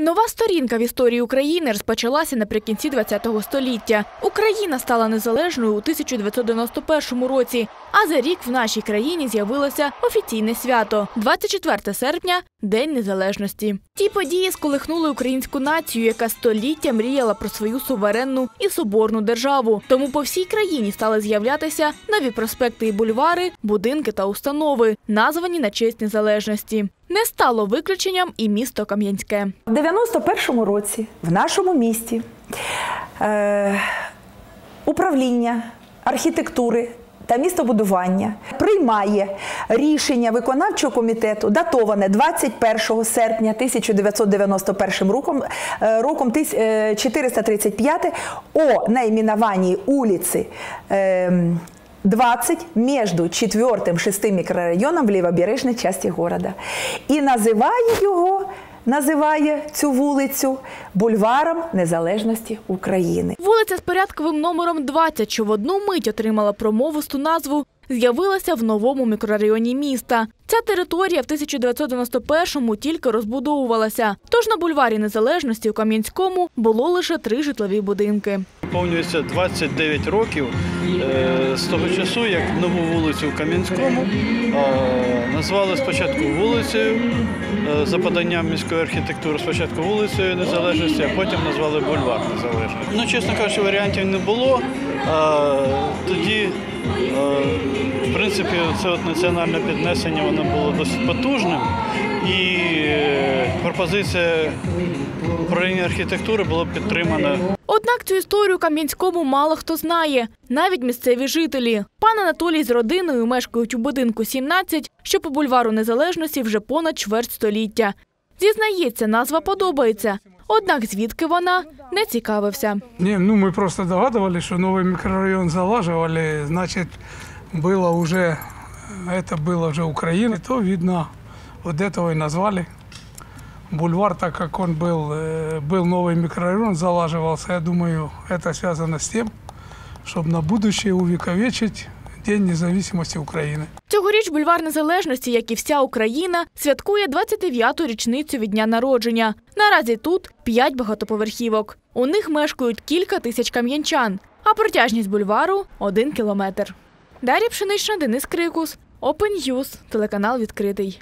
Нова сторінка в історії України розпочалася наприкінці ХХ століття. Україна стала незалежною у 1991 році, а за рік в нашій країні з'явилося офіційне свято – 24 серпня – День Незалежності. Ті події сколихнули українську націю, яка століття мріяла про свою суверенну і соборну державу. Тому по всій країні стали з'являтися нові проспекти і бульвари, будинки та установи, названі на честь незалежності. Не стало виключенням і місто Кам'янське. У 91-му році в нашому місті управління архітектури та містобудування приймає рішення виконавчого комітету, датоване 21 серпня 1991 роком 435 о найменуванні вулиці 20 между 4-м и 6-м микрорайоном в лівобережній части города. І називає цю вулицю бульваром Незалежності України. Вулиця з порядковим номером 20, що в одну мить отримала промовисту назву, з'явилася в новому мікрорайоні міста. Ця територія в 1991-му тільки розбудовувалася. Тож на бульварі Незалежності у Кам'янському було лише 3 житлові будинки. Виповнюється 29 років з того часу, як нову вулицю в Кам'янському назвали спочатку вулицею, за поданням міської архітектури, спочатку вулицею Незалежності, а потім назвали бульвар Незалежності. Ну, чесно кажучи, варіантів не було. Тоді, в принципі, це національне піднесення, воно було досить потужним. І пропозиція управління архітектури була підтримана. Однак цю історію Кам'янському мало хто знає, навіть місцеві жителі. Пан Анатолій з родиною мешкають у будинку 17, що по бульвару Незалежності вже понад чверть століття. Зізнається, назва подобається. Однак звідки вона, не цікавився. Ми просто догадувалися, що новий мікрорайон залажували, значить, це була вже Україна. То, видно, от цього і назвали. Бульвар, так как он был новый микрорайон, залаживался, я думаю, это связано с тем, чтобы на будущее увековечить День незалежності України. Цьогоріч бульвар Незалежності, як і вся Україна, святкує 29-ту річницю від дня народження. Наразі тут 5 багатоповерхівок. У них мешкають кілька тисяч кам'янчан, а протяжність бульвару – 1 кілометр. Дар'я Пшенична, Денис Крикус, Open News, телеканал «Відкритий».